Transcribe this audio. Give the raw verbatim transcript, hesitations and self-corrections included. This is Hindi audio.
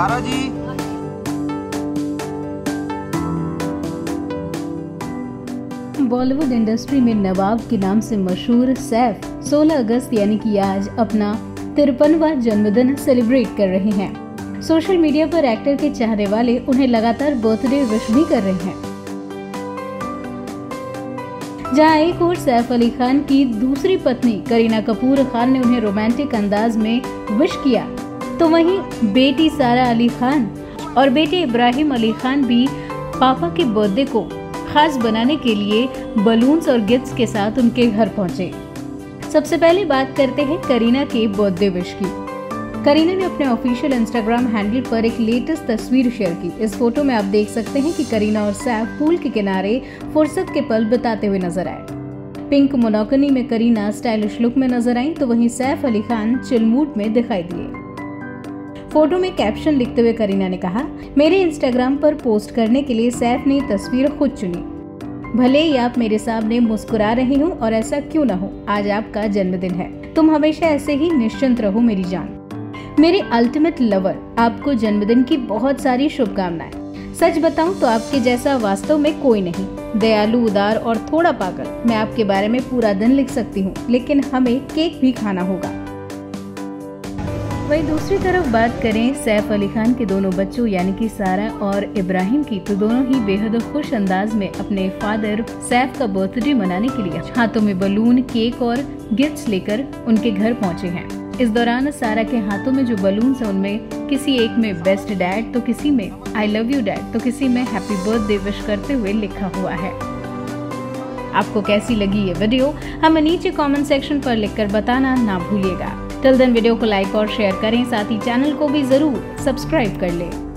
सारा जी, बॉलीवुड इंडस्ट्री में नवाब के नाम से मशहूर सैफ सोलह अगस्त यानी कि आज अपना तिरपनवा जन्मदिन सेलिब्रेट कर रहे हैं। सोशल मीडिया पर एक्टर के चाहने वाले उन्हें लगातार बर्थडे विश भी कर रहे हैं, जहाँ एक और सैफ अली खान की दूसरी पत्नी करीना कपूर खान ने उन्हें रोमांटिक अंदाज में विश किया, तो वहीं बेटी सारा अली खान और बेटे इब्राहिम अली खान भी पापा के बर्थडे को खास बनाने के लिए बलून्स और गिफ्ट्स के साथ उनके घर पहुंचे। सबसे पहले बात करते हैं करीना के बर्थडे विश की। करीना ने अपने ऑफिशियल इंस्टाग्राम हैंडल पर एक लेटेस्ट तस्वीर शेयर की। इस फोटो में आप देख सकते हैं कि करीना और सैफ पूल के किनारे फुर्सत के पल बिताते हुए नजर आए। पिंक मोनोकनी में करीना स्टाइलिश लुक में नजर आई, तो वहीं सैफ अली खान चिल मूड में दिखाई दिए। फोटो में कैप्शन लिखते हुए करीना ने कहा, मेरे इंस्टाग्राम पर पोस्ट करने के लिए सैफ ने तस्वीर खुद चुनी। भले ही आप मेरे सामने मुस्कुरा रहे हो और ऐसा क्यों ना हो, आज आपका जन्मदिन है। तुम हमेशा ऐसे ही निश्चिंत रहो मेरी जान। मेरे अल्टीमेट लवर, आपको जन्मदिन की बहुत सारी शुभकामनाएं। सच बताऊं तो आपके जैसा वास्तव में कोई नहीं, दयालु, उदार और थोड़ा पागल। मैं आपके बारे में पूरा दिन लिख सकती हूँ, लेकिन हमें केक भी खाना होगा। वहीं दूसरी तरफ बात करें सैफ अली खान के दोनों बच्चों यानी कि सारा और इब्राहिम की, तो दोनों ही बेहद खुश अंदाज में अपने फादर सैफ का बर्थडे मनाने के लिए हाथों में बलून, केक और गिफ्ट्स लेकर उनके घर पहुंचे हैं। इस दौरान सारा के हाथों में जो बलून्स हैं उनमें किसी एक में बेस्ट डैड, तो किसी में आई लव यू डैड, तो किसी में हैप्पी बर्थडे विश करते हुए लिखा हुआ है। आपको कैसी लगी ये वीडियो, हमें नीचे कमेंट सेक्शन पर लिखकर बताना ना भूलिएगा। टिल देन वीडियो को लाइक और शेयर करें, साथ ही चैनल को भी जरूर सब्सक्राइब कर लें।